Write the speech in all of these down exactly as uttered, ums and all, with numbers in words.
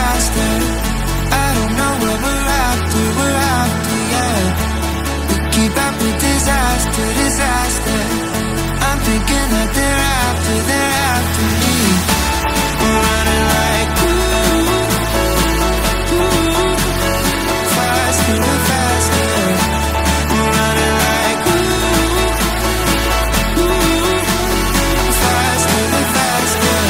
faster. I don't know what we're after, we're after, yeah. We keep after disaster, disaster. I'm thinking that they're after, they're after me. We're running like ooh, ooh, faster and faster. We're running like ooh, ooh, faster and faster.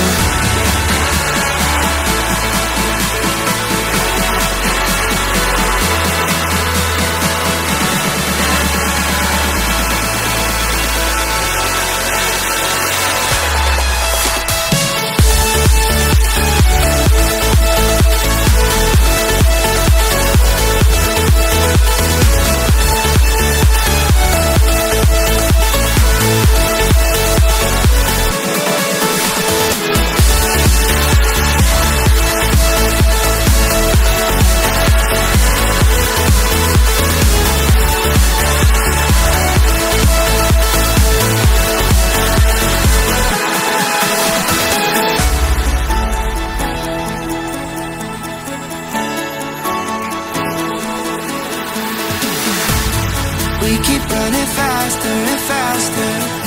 We keep running faster and faster.